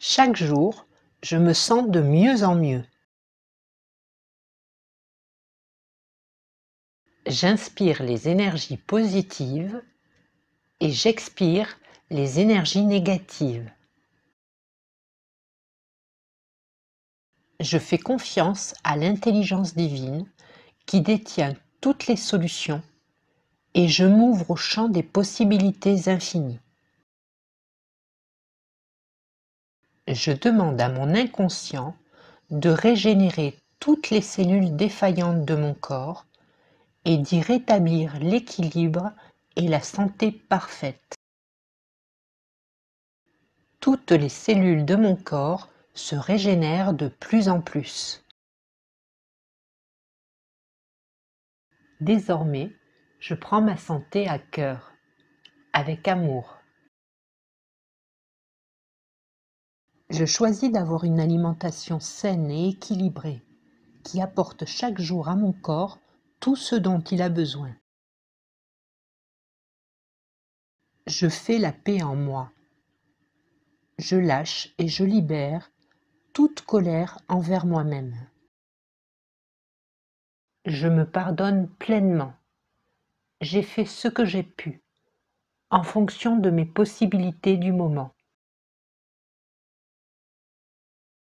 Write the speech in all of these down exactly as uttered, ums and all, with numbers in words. Chaque jour, je me sens de mieux en mieux. J'inspire les énergies positives et j'expire les énergies négatives. Je fais confiance à l'intelligence divine qui détient toutes les solutions et je m'ouvre au champ des possibilités infinies. Je demande à mon inconscient de régénérer toutes les cellules défaillantes de mon corps et d'y rétablir l'équilibre et la santé parfaite. Toutes les cellules de mon corps se régénèrent de plus en plus. Désormais, je prends ma santé à cœur, avec amour. Je choisis d'avoir une alimentation saine et équilibrée, qui apporte chaque jour à mon corps tout ce dont il a besoin. Je fais la paix en moi. Je lâche et je libère toute colère envers moi-même. Je me pardonne pleinement. J'ai fait ce que j'ai pu, en fonction de mes possibilités du moment.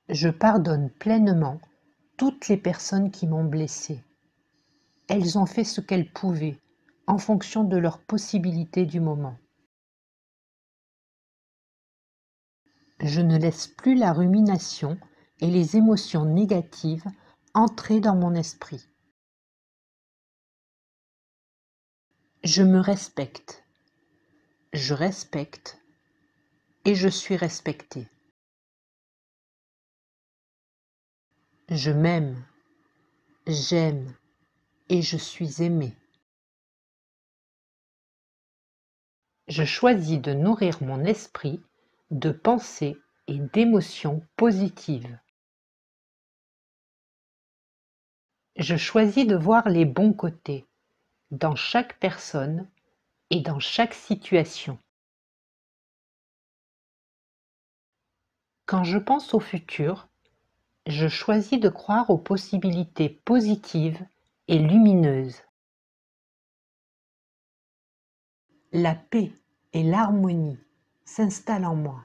Je pardonne pleinement toutes les personnes qui m'ont blessée. Elles ont fait ce qu'elles pouvaient, en fonction de leurs possibilités du moment. Je ne laisse plus la rumination et les émotions négatives entrer dans mon esprit. Je me respecte, je respecte et je suis respectée. Je m'aime, j'aime et je suis aimée. Je choisis de nourrir mon esprit de pensées et d'émotions positives. Je choisis de voir les bons côtés dans chaque personne et dans chaque situation. Quand je pense au futur, je choisis de croire aux possibilités positives et lumineuses. La paix et l'harmonie s'installent en moi.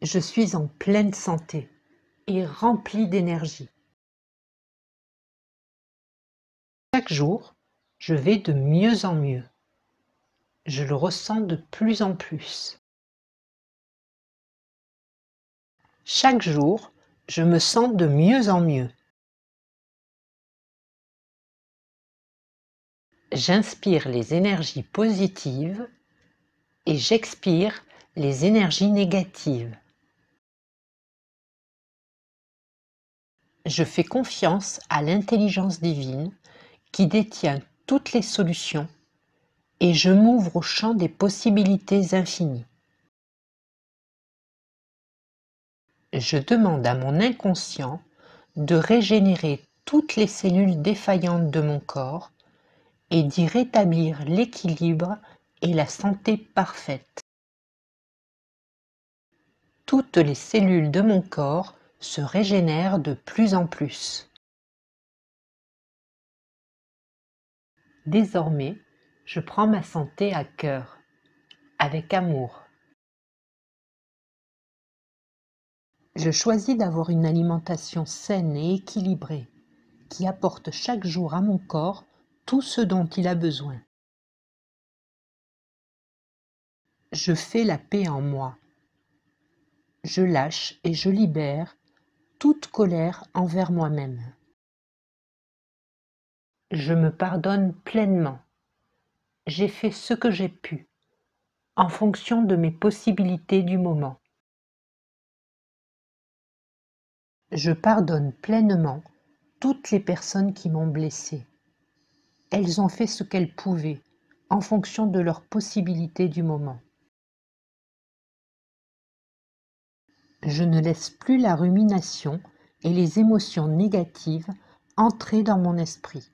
Je suis en pleine santé et remplie d'énergie. Chaque jour, je vais de mieux en mieux. Je le ressens de plus en plus. Chaque jour, je me sens de mieux en mieux. J'inspire les énergies positives et j'expire les énergies négatives. Je fais confiance à l'intelligence divine qui détient toutes les solutions et je m'ouvre au champ des possibilités infinies. Je demande à mon inconscient de régénérer toutes les cellules défaillantes de mon corps et d'y rétablir l'équilibre et la santé parfaite. Toutes les cellules de mon corps se régénèrent de plus en plus. Désormais, je prends ma santé à cœur, avec amour. Je choisis d'avoir une alimentation saine et équilibrée, qui apporte chaque jour à mon corps tout ce dont il a besoin. Je fais la paix en moi. Je lâche et je libère toute colère envers moi-même. Je me pardonne pleinement. J'ai fait ce que j'ai pu, en fonction de mes possibilités du moment. Je pardonne pleinement toutes les personnes qui m'ont blessée. Elles ont fait ce qu'elles pouvaient, en fonction de leurs possibilités du moment. Je ne laisse plus la rumination et les émotions négatives entrer dans mon esprit.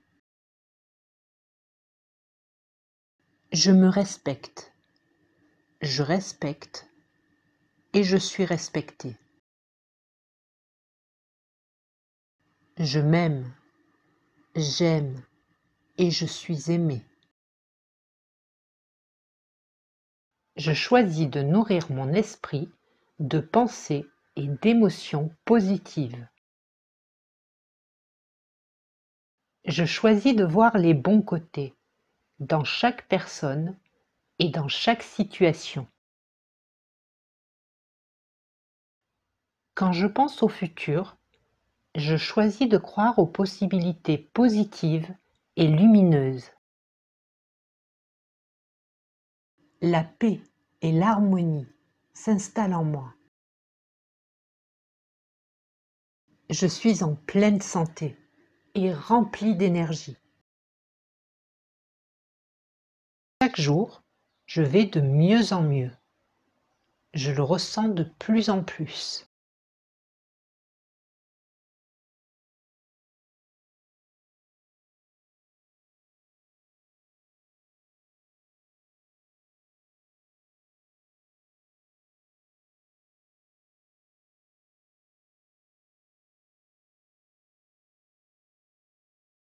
Je me respecte, Je respecte et je suis respecté. Je m'aime, j'aime et je suis aimé. Je choisis de nourrir mon esprit de pensées et d'émotions positives. Je choisis de voir les bons côtés dans chaque personne et dans chaque situation. Quand je pense au futur, je choisis de croire aux possibilités positives et lumineuses. La paix et l'harmonie s'installent en moi. Je suis en pleine santé et remplie d'énergie. Chaque jour, je vais de mieux en mieux. Je le ressens de plus en plus.